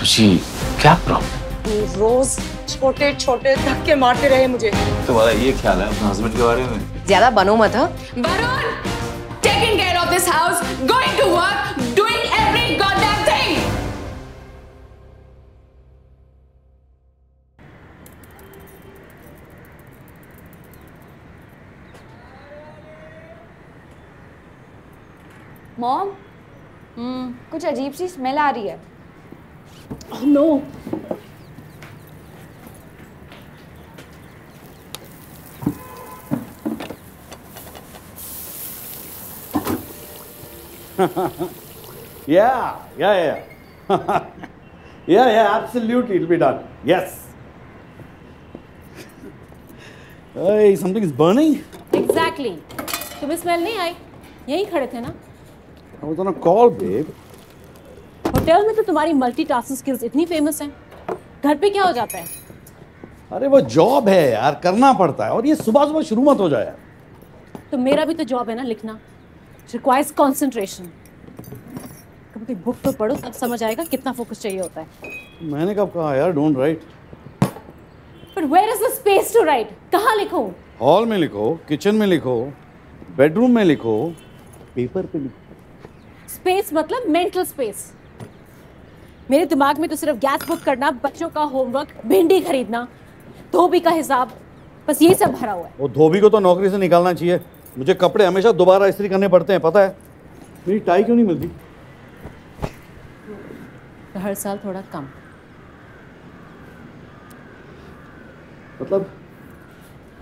Sushi, क्या problem? रोज छोटे छोटे धक्के मारते रहे मुझे। तुम्हारा ये ख्याल है अपने हस्बैंड के बारे में? ज्यादा बनो मत। Varun, taking care of this house, going to work, doing every goddamn thing. Mom, कुछ अजीब सी स्मेल आ रही है। Oh, no. Yeah, absolutely, it'll be done. Yes. Hey, something is burning. Exactly. तुम्हें स्मेल नहीं आई? यहीं खड़े थे ना? I was on a call, babe. Hotel में तो तुम्हारी मल्टीटास्किंग स्किल्स इतनी फेमस हैं। घर पे क्या हो जाता है? अरे वो जॉब है यार, करना पड़ता है। और ये सुबह सुबह शुरू मत हो जाए यार। तो मेरा भी तो जॉब है ना, लिखना। It requires concentration. कभी बुक तो पढ़ो, तब समझ आएगा कितना फोकस चाहिए होता है। मैंने कब कहा यार don't write? But where is the space to write? कहाँ लिखूं? हॉल में लिखो, किचन में लिखो, बेडरूम में लिखो, पेपर पे लिखो। स्पेस मतलब मेंटल स्पेस। मेरे दिमाग में तो सिर्फ गैस बुक करना, बच्चों का होमवर्क, भिंडी खरीदना, धोबी का हिसाब, बस ये सब भरा हुआ है। वो धोबी को तो नौकरी से निकालना चाहिए। मुझे कपड़े हमेशा दोबारा इस्त्री करने पड़ते हैं, पता है? मेरी टाई क्यों नहीं मिलती? हर साल थोड़ा कम।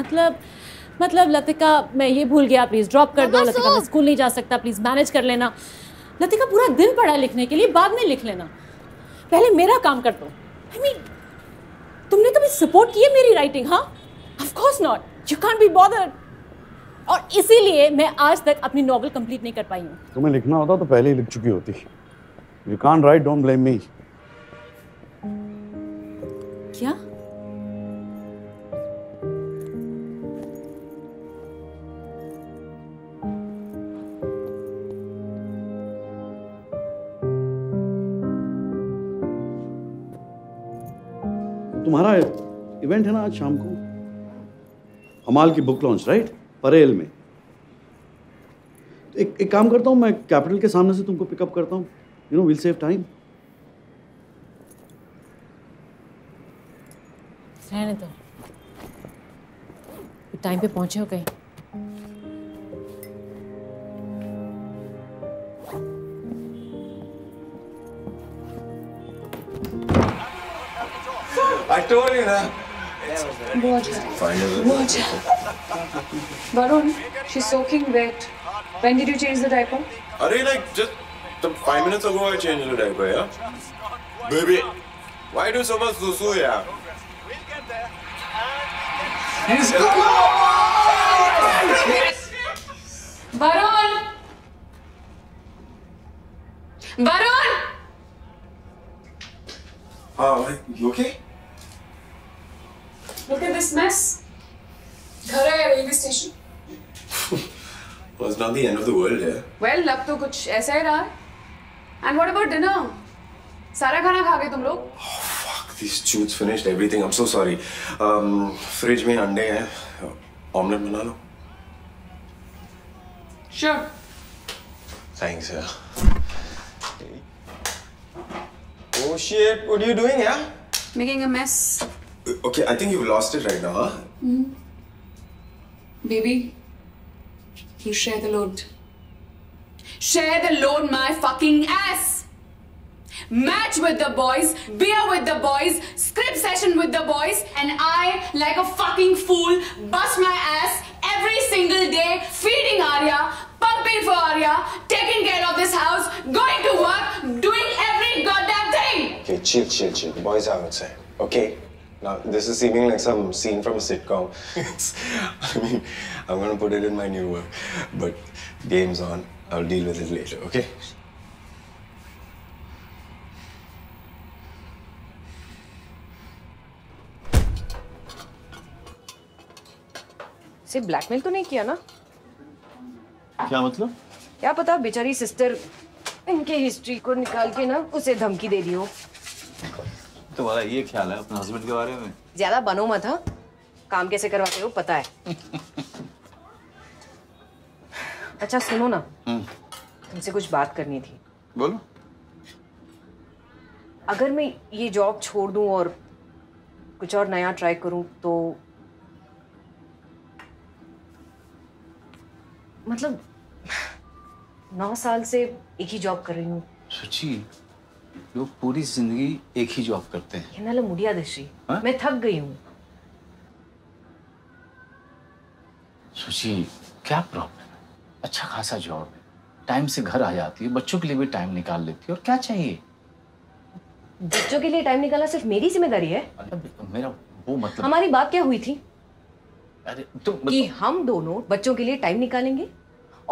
मतलब लतिका, मैं ये भूल गया, प्लीज ड्रॉप कर दो। लतिका मैं स्कूल नहीं जा सकता, प्लीज मैनेज कर लेना। लतिका पूरा दिन पढ़ा लिखने के लिए, बाद में लिख लेना, पहले मेरा काम कर दो। आई मीन, तुमने कभी सपोर्ट की है मेरी राइटिंग? हाँ, of course not, you can't be bothered. और इसीलिए मैं आज तक अपनी नॉवल कंप्लीट नहीं कर पाई हूँ। तुम्हें लिखना होता तो पहले ही लिख चुकी होती। You can't write, don't blame me. क्या? तुम्हारा इवेंट है ना आज शाम को, हमाल की बुक लॉन्च, राइट? परेल में। एक काम करता हूँ मैं, कैपिटल के सामने से तुमको पिकअप करता हूँ। You know, will save time. रहने दो, टाइम पे पहुंचे हो कहीं? I told you ना। Water. Varun, she's soaking wet. When did you change the diaper? Arey, like just 5 minutes ago I changed the diaper, yeah. Baby, why do so much susu, yeah? We'll get there. Let's go! Varun! Varun! Oh, you okay? Look at this mess. घर है railway station. Well, it's not the end of the world, yeah. Well, luck तो कुछ ऐसा ही रहा। And what about dinner? सारा खाना खा गए तुम लोग? Oh fuck, these choots finished everything. I'm so sorry. Fridge में अंडे हैं, ऑमलेट बना लो। Sure. Thanks, yeah. Oh shit, what are you doing, yeah? Making a mess. Okay, I think you've lost it right now, huh? Mm. Baby, you share the load. Share the load, my fucking ass! Match with the boys, beer with the boys, script session with the boys, and I, like a fucking fool, bust my ass every single day, feeding Arya, pumping for Arya, taking care of this house, going to work, doing every goddamn thing! Okay, chill. The boys are outside, okay? Now, this is seeming like some scene from a sitcom. I mean, I'm going to put it in my new work. But game's on. I'll deal with it later, okay? सिर्फ blackmail तो नहीं किया ना? क्या मतलब? क्या पता बेचारी सिस्टर इनके हिस्ट्री को निकाल के ना उसे धमकी दे दी हो। तुम्हारा ये ख्याल है अपने हस्बैंड के बारे में? ज्यादा बनो मत, हाँ, काम कैसे करवाते हो पता है। अच्छा सुनो ना, तुमसे कुछ बात करनी थी। बोलो। अगर मैं ये जॉब छोड़ दूं और कुछ और नया ट्राई करूं तो मतलब 9 साल से एक ही जॉब कर रही हूँ। सच्ची लोग पूरी जिंदगी एक ही जॉब करते हैं। नाला मुड़िया देशी मैं थक गई हूँ। सुची क्या प्रॉब्लम है? अच्छा खासा जॉब है, टाइम से घर आ जाती है, बच्चों के लिए भी टाइम निकाल लेती है, और क्या चाहिए? बच्चों के लिए टाइम निकालना सिर्फ मेरी जिम्मेदारी है? मेरा वो मतलब। हमारी बात क्या हुई थी? अरे तो मतलब कि हम दोनों बच्चों के लिए टाइम निकालेंगे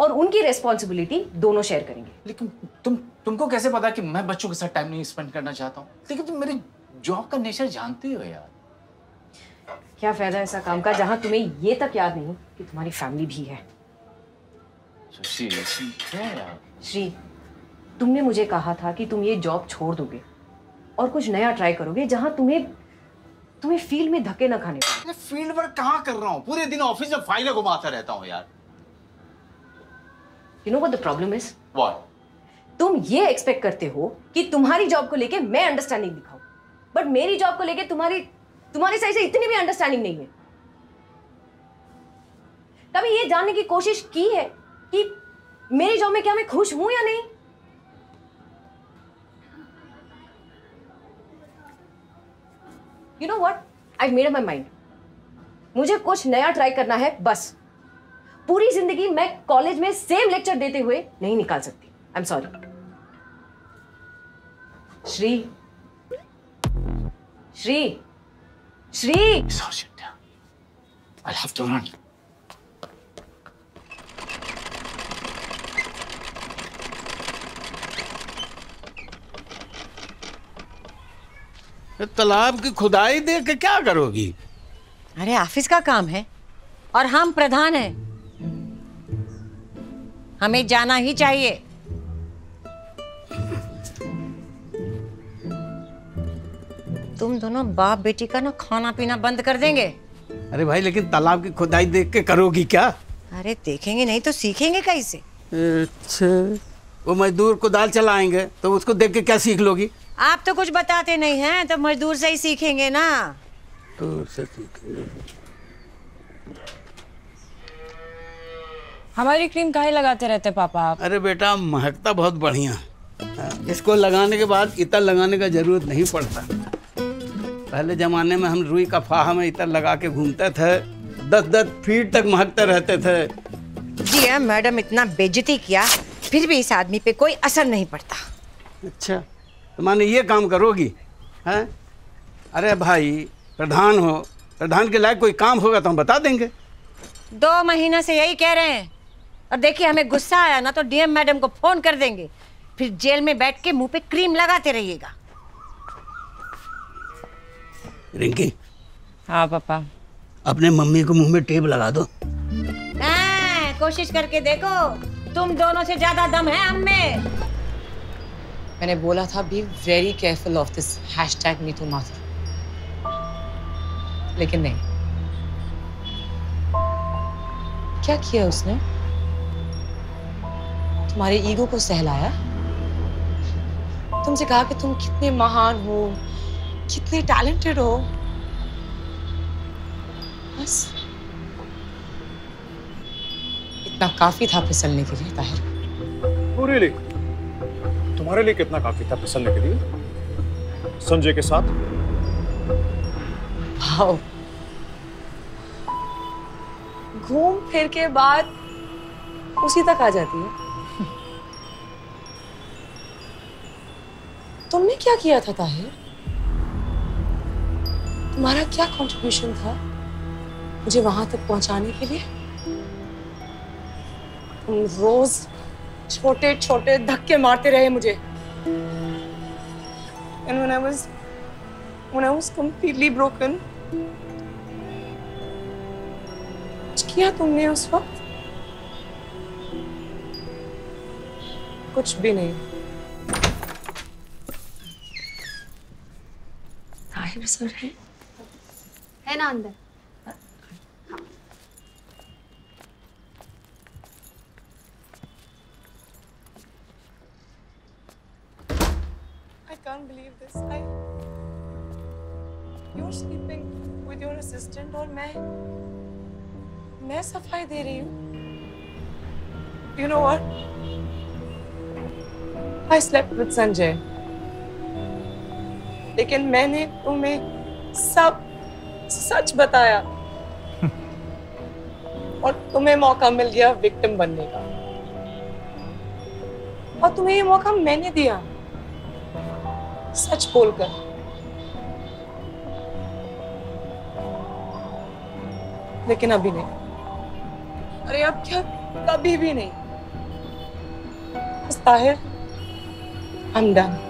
और उनकी रेस्पॉन्सिबिलिटी दोनों शेयर करेंगे। लेकिन तुमको कैसे पता कि मैं बच्चों के साथ टाइम नहीं स्पेंड करना चाहता हूँ? लेकिन तुम मेरे जॉब का नेचर जानती हो यार। क्या फायदा ऐसा काम का जहाँ तुम्हें ये तक याद नहीं कि तुम्हारी फैमिली भी है। श्री, तुमने मुझे कहा था कि तुम ये जॉब छोड़ दोगे और कुछ नया ट्राई करोगे जहाँ तुम्हें फील्ड में धक्के न खाने पड़े। फील्ड वर्क कहाँ कर रहा हूँ? पूरे दिन ऑफिस में फाइलें घुमाता रहता हूँ यार। You know what the problem is? What? तुम ये एक्सपेक्ट करते हो कि तुम्हारी जॉब को लेके मैं अंडरस्टैंडिंग दिखाऊं, बट मेरी जॉब को लेके तुम्हारी साइड से इतनी भी अंडरस्टैंडिंग नहीं है। कभी ये जानने की कोशिश की है कि मेरी जॉब में क्या मैं खुश हूं या नहीं? You know what? I've made up my mind. मुझे कुछ नया ट्राई करना है बस। पूरी जिंदगी मैं कॉलेज में सेम लेक्चर देते हुए नहीं निकाल सकती। I am sorry. Shri Shri Shri I have to run. तालाब की खुदाई देख के क्या करोगी? अरे ऑफिस का काम है और हम प्रधान हैं, हमें जाना ही चाहिए। तुम दोनों बाप बेटी का ना खाना पीना बंद कर देंगे। अरे भाई लेकिन तालाब की खुदाई देख के करोगी क्या? अरे देखेंगे नहीं तो सीखेंगे कैसे? अच्छा वो मजदूर कुदाल चलाएंगे तो उसको देख के क्या सीख लोगी? आप तो कुछ बताते नहीं हैं तो मजदूर से ही सीखेंगे ना। तो हमारी क्रीम काहे लगाते रहते पापा आप? अरे बेटा महकता बहुत बढ़िया, इसको लगाने के बाद इतर लगाने का जरूरत नहीं पड़ता। पहले जमाने में हम रुई का फाहा में इतर लगा के घूमते थे, 10-10 फीट तक महकते रहते थे। जी हाँ मैडम, इतना बेइज्जती किया फिर भी इस आदमी पे कोई असर नहीं पड़ता। अच्छा तो माने ये काम करोगी है? अरे भाई प्रधान हो, प्रधान के लायक कोई काम होगा तो हम बता देंगे। 2 महीना से यही कह रहे हैं और देखिए हमें गुस्सा आया ना तो डीएम मैडम को फोन कर देंगे, फिर जेल में बैठ के मुंह पे क्रीम लगाते रहिएगा। रिंकी। हाँ पापा। अपने मम्मी को मुंह में टेप लगा दो। कोशिश करके देखो, तुम दोनों से ज्यादा दम है हम में। मैंने बोला था be very careful of this hashtag me too mother, लेकिन नहीं। क्या किया उसने? तुम्हारे ईगो को सहलाया, तुमसे कहा कि तुम कितने महान हो, कितने टैलेंटेड हो, बस इतना काफी था फिसलने के लिए। ताहिर really? तुम्हारे लिए कितना काफी था फिसलने के लिए संजय के साथ? घूम फिर के बाद उसी तक आ जाती है। तुमने क्या किया था ताहिर? तुम्हारा क्या कंट्रीब्यूशन था मुझे वहां तक पहुंचाने के लिए? तुम रोज छोटे छोटे धक्के मारते रहे मुझे। And when I was completely broken, कुछ किया तुमने उस वक्त? कुछ भी नहीं। डायनासोर है ना अंदर? I can't believe this. You're sleeping with your assistant और मैं सफाई दे रही हूँ. You know what? I slept with Sanjay. लेकिन मैंने तुम्हें सब सच बताया और तुम्हें मौका मिल गया विक्टिम बनने का. और तुम्हें ये मौका मैंने दिया सच बोलकर. लेकिन अभी नहीं. अरे अब क्या, कभी भी नहीं. Tahir, I'm done.